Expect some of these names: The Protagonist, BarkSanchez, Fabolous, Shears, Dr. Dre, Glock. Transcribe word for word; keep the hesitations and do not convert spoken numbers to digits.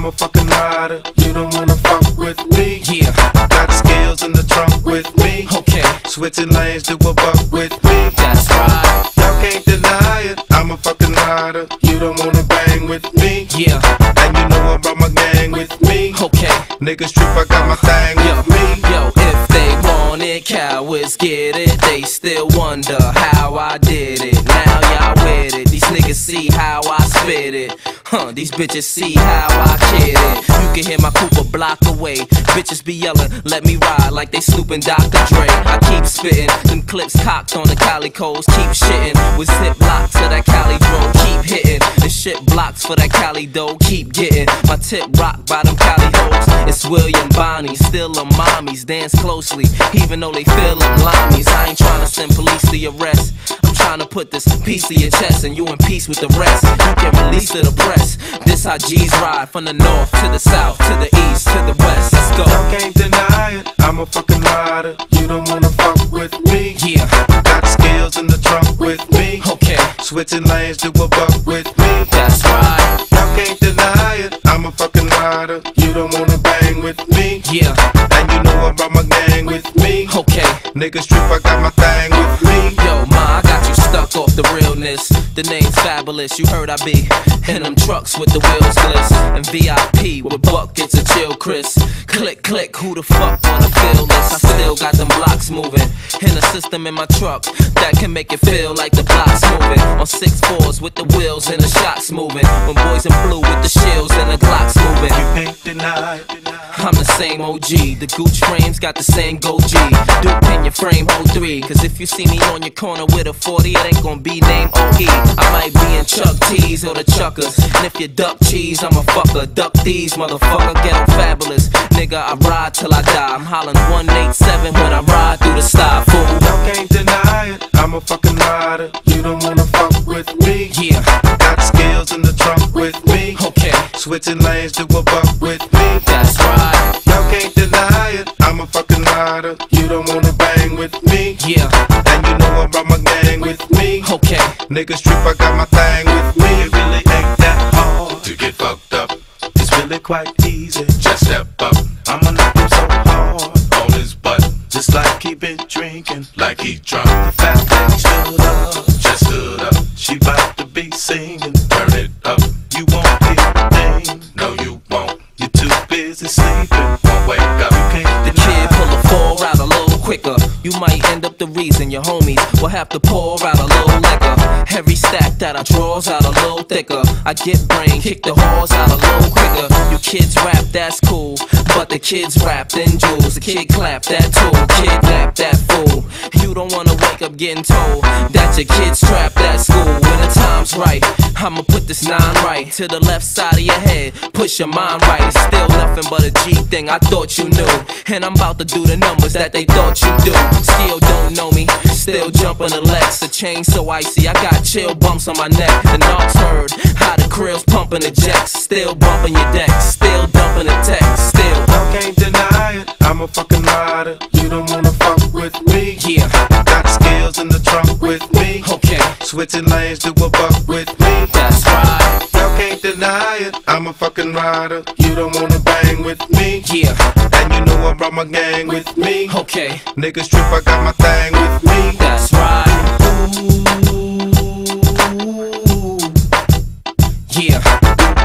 I'm a fucking rider. You don't wanna fuck with me. Yeah, I got skills in the trunk with me. Okay, switching lanes to a buck with me. That's right. Y'all can't deny it. I'm a fucking rider. You don't wanna bang with me. Yeah, and you know I brought my gang with me. Okay, niggas trip. I got my thing with me. Yo, if they want it, cowards get it. They still wonder how I did it. Now y'all with it. These niggas see how I spit it. Huh, these bitches see how I kid it. You can hear my poop a block away. Bitches be yelling, let me ride like they snooping Doctor Dre. I keep spitting, them clips cocked on the calicos. Keep shitting, with zip locks to that Cali drone. Keep hitting, the shit blocks for that Cali dough. Keep getting, my tip rock by them Cali hoes. It's William Bonnie, still a mommies. Dance closely, even though they feel like limeys. I ain't trying to send police to your arrest. I'm trying to put this piece to your chest and you in peace with the rest. You can release to the press. This how G's ride, from the north to the south, to the east, to the west. Let's go. I can't deny it, I'm a fucking rider. You don't wanna fuck with me. Yeah, got skills in the trunk with me. Okay, switching lanes to a buck with me. That's right. I can't deny it, I'm a fucking rider. You don't wanna bang with me. Yeah, and you know I brought my gang with me. Okay, niggas trip, I got my thing with me. Yo, ma, I got you stuck off the realness. The name's Fabolous, you heard I be in them trucks with the wheels glitz, and V I P with buckets of chill Chris. Click, click, who the fuck wanna feel this? I still got them blocks moving, and a system in my truck that can make it feel like the block's moving. On six fours with the wheels and the shots moving. When boys in blue with the shields and the Glocks moving. You can't deny it. I'm the same O G. The Gooch frames got the same Go-G. Duke in your frame oh three. Cause if you see me on your corner with a forty, it ain't gonna be named O E. I might be in Chuck T's or the Chuckers. And if you duck cheese, I'm a fucker. Duck these, motherfucker. Get them Fabolous. Nigga, I ride till I die. I'm hollering one eight seven when I ride through the side. Fool, you can't deny it. I'm a fucking rider. You don't wanna fuck with me. Yeah, got skills in the trunk with me. Okay, switching lanes to a buck with me. That's right. Y'all can't deny it. I'm a fucking rider. You don't wanna bang with me. Yeah, and you know I brought my gang with me. Okay, niggas trip, I got my thing with me. It really ain't that hard to get fucked up. It's really quite easy. Just step up. I'ma knock him so hard on his butt, just like he been drinking, like he drunk. The fat lady stood up, just stood up. She about to be singing. Turn it up. You won't hear a thing. No, you won't. You're too busy sleeping. Won't wake up. You can't deny. The kid pull a four out a little quicker. You might end up the reason your homies will have to pour out a little liquor. Every stack that I draw's out a little thicker. I get brain, kick the whores out a little quicker. You kids rap, that's cool, but the kids wrapped in jewels. The kid clap that tool, kidnap that fool. You don't wanna wake up getting told that your kid's trapped at school. When the time's right, I'ma put this nine right to the left side of your head, push your mind right. It's still nothing but a G thing, I thought you knew. And I'm about to do the numbers that they thought you do. Still don't know me, still jumping the Lex. The chain so icy, I got chill bumps on my neck. The knocks heard, how the krill's pumping the jacks. Still bumping your decks, still dumping the text, still. I can't deny it, I'm a fucking rider. You don't wanna fuck with me. Yeah, got skills in the trunk with me. Okay, switching lanes to a buck with me. That's right. Y'all can't deny it, I'm a fucking rider. You don't wanna bang with me. Yeah, and you know I brought my gang with me. Okay, niggas trip, I got my thing with me. That's right. Ooh, yeah.